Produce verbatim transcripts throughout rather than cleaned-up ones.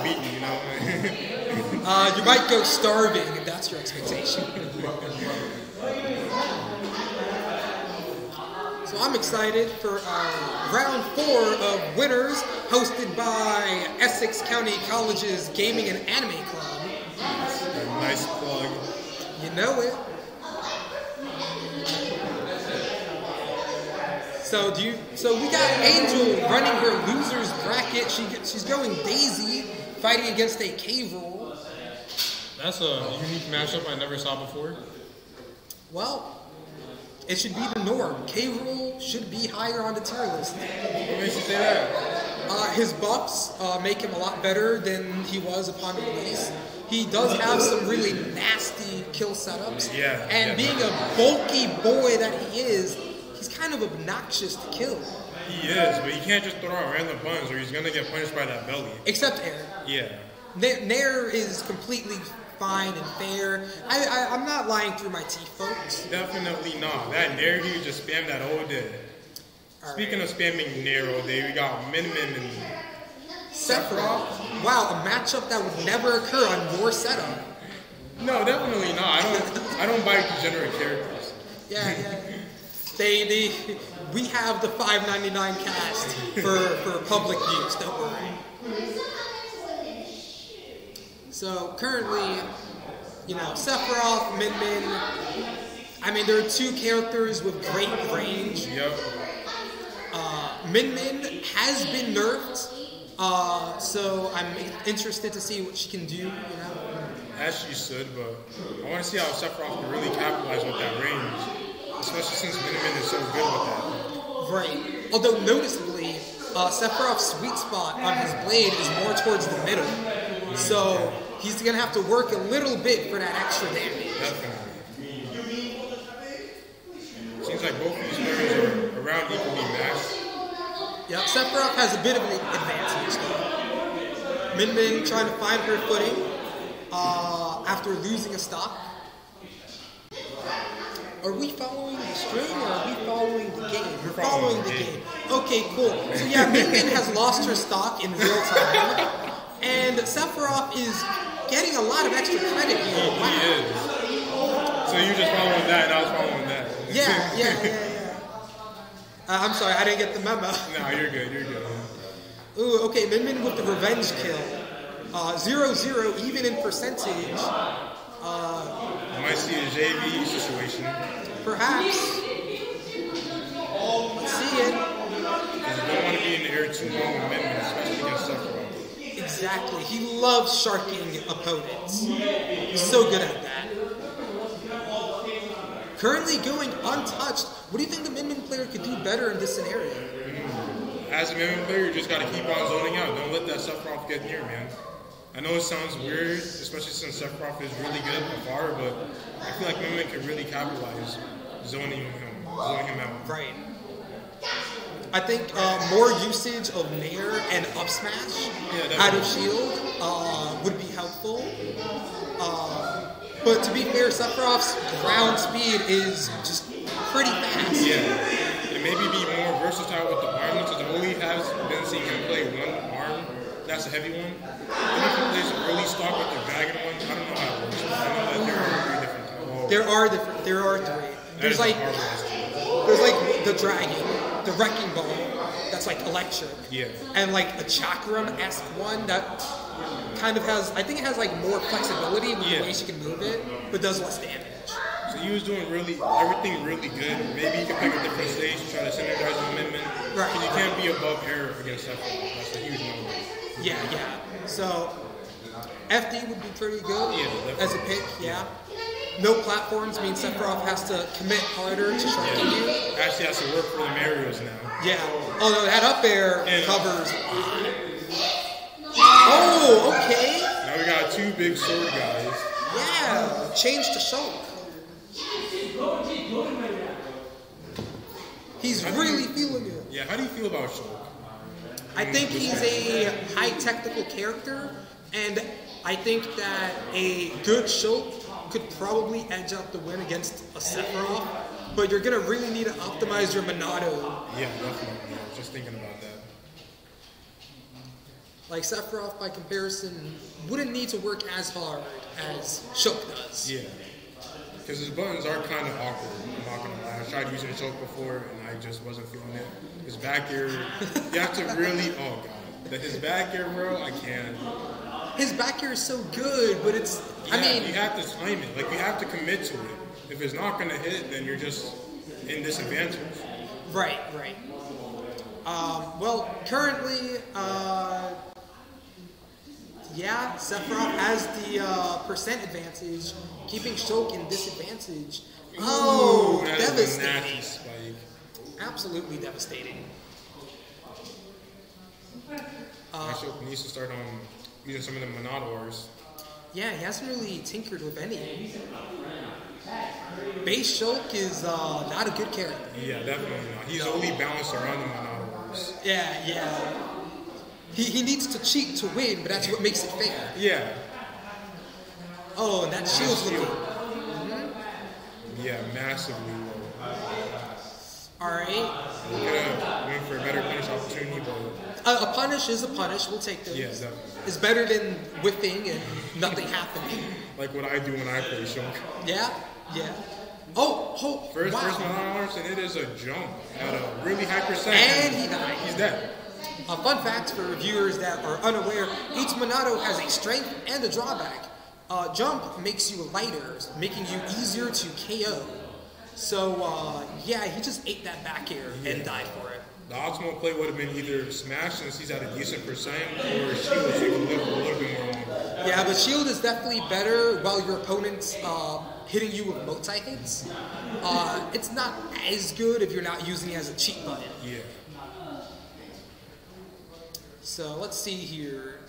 start beating, you know? uh, you might go starving if that's your expectation. So I'm excited for uh, round four of winners, hosted by Essex County College's Gaming and Anime Club. Nice plug. You know it. So do you, so we got Angel running her loser's bracket. She she's going Daisy, fighting against a K. Rool. That's a unique matchup I never saw before. Well, it should be the norm. K. Rool should be higher on the tier list. What makes you say that? Uh, his buffs uh, make him a lot better than he was upon release. He does have some really nasty kill setups. Yeah. And yeah, being a bulky boy that he is, he's kind of obnoxious to kill. He is, but you can't just throw out random buns or he's gonna get punished by that belly. Except Nair. Yeah. Nair, Nair is completely fine and fair. I, I, I'm not lying through my teeth, folks. Definitely not. That Nair, he just spammed that all day. All Speaking right. of spamming Nair all day, we got Min Min and Sephiroth. Wow, a matchup that would never occur on your setup. No, definitely not. I don't. I don't buy degenerate characters. Yeah, yeah. They, they, we have the five ninety-nine cast for, for public use, don't worry. So currently, you know, Sephiroth, Min Min, I mean, there are two characters with great range. Yep. Uh, Min Min has been nerfed, uh, so I'm interested to see what she can do, you know? As she should, but I want to see how Sephiroth can really capitalize with that range. Especially since Min Min is so good with that. Right. Although noticeably, uh, Sephiroth's sweet spot on his blade is more towards the middle. Mm-hmm. So he's going to have to work a little bit for that extra damage. Definitely. Seems like both of these players are around equally matched. Yep, Sephiroth has a bit of an advantage though. Min Min trying to find her footing uh, after losing a stock. Are we following the stream or are we following the game? We're following, following the game. game. Okay, cool. So yeah, Min Min has lost her stock in real time. And Sephiroth is getting a lot of extra credit here. Oh, wow. He is. So you just following that and I was following that. Yeah, yeah, yeah, yeah. Uh, I'm sorry, I didn't get the memo. No, you're good, you're good. Ooh, okay, Min Min with the revenge kill. Uh, zero, zero, even in percentage. Uh... I might see a J V situation. Perhaps. Let's see it. Because you don't want to be in the air too long with Min Min, especially against Sephiroth. Exactly. He loves sharking opponents. He's so good at that. Currently going untouched. What do you think the Min Min player could do better in this scenario? Mm. As a Min Min player, you just got to keep on zoning out. Don't let that Sephiroth get near, man. I know it sounds weird, especially since Sephiroth is really good at the bar, but I feel like Min Min can really capitalize zoning him, zoning him out. Right. I think uh, more usage of Nair and up smash yeah, out of shield uh, would be helpful. Uh, but to be fair, Sephiroth's ground speed is just pretty fast. Yeah, and maybe be more versatile with the arm, because I only have been seeing him play one arm. That's a heavy one. And if he plays early stock with the dragon one, I don't know how it works. I know that there are three different types. There are different. There are three. There's like, there's like the dragon, the wrecking ball, that's like electric. Yeah. And like a chakram-esque one that kind of has, I think it has like more flexibility with yeah. the way she can move it, but does less damage. So he was doing really everything really good. Maybe you can pick a different stage and try to synergize with Min Min. Right. And you can't be above error against Sephiroth. That's a huge number. Yeah, yeah. So F D would be pretty good yeah, as a pick, yeah. No platforms means Sephiroth has to commit harder to sharking yeah. you. Actually has to work for the Marios now. Yeah. Although that up air and covers. Oh, okay. Now we got two big sword guys. Yeah. Change to Shulk. He's how really you, feeling it. Yeah, how do you feel about Shulk? I think he's a high technical character, and I think that a good Shulk could probably edge out the win against a Sephiroth, but you're going to really need to optimize your Monado. Yeah, definitely. I was just thinking about that. Like Sephiroth, by comparison, wouldn't need to work as hard as Shulk does. Yeah. Because his buttons are kind of awkward, I'm not going to lie. I tried using Shulk before, and I just wasn't feeling it. His back air, you have to really, oh god. His back air, bro, I can't. His back air is so good, but it's, yeah, I mean. You have to time it. Like, you have to commit to it. If it's not going to hit, then you're just in disadvantage. Right, right. Um, well, currently, uh, yeah, Sephiroth has the uh, percent advantage, keeping Shulk in disadvantage. Oh, ooh, devastating. Absolutely devastating. Uh, Shulk needs to start um, using some of the Monado Wars. Yeah, he hasn't really tinkered with any. Base Shulk is uh, not a good character. Yeah, definitely not. He's no. only balanced around the Monado Wars. Yeah, yeah. He, he needs to cheat to win, but that's what makes it fair. Yeah. Oh, and that shield's looking... Mm-hmm. Yeah, massively low. Alright. We're gonna win for a better punish opportunity, but... Uh, a punish is a punish. We'll take those. Yeah, definitely. It's better than whipping and nothing happening. Like what I do when I play Shulk. Yeah, yeah. Oh, oh, First, wow. first Monado Arts, and it is a jump at a really high percent. And he died. He's dead. A fun fact for viewers that are unaware, each Monado has a strength and a drawback. Uh, jump makes you lighter, making you easier to K O. So, uh, yeah, he just ate that back air yeah. and died for it. The optimal play would have been either Smash, since he's at a decent percent, or Shield, so you can live a little bit more longer. Yeah, but Shield is definitely better while your opponent's uh, hitting you with multi-hits. Uh, it's not as good if you're not using it as a cheat button. Yeah. So let's see here.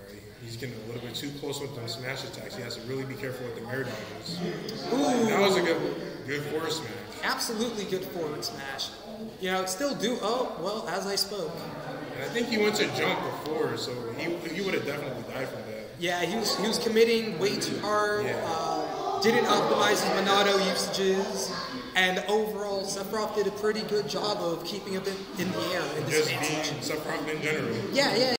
Alright, he's getting a little bit too close with them smash attacks. He has to really be careful with the air dodges. Ooh. That was a good good forward smash. Absolutely good forward smash. You know, still do oh well as I spoke. And I think he went to jump before, so he he would have definitely died from that. Yeah, he was he was committing way too hard. Yeah. Uh, didn't optimize his Monado usages. And overall, Sephiroth did a pretty good job of keeping him in the air in this match. Just being Sephiroth in general. Yeah, yeah.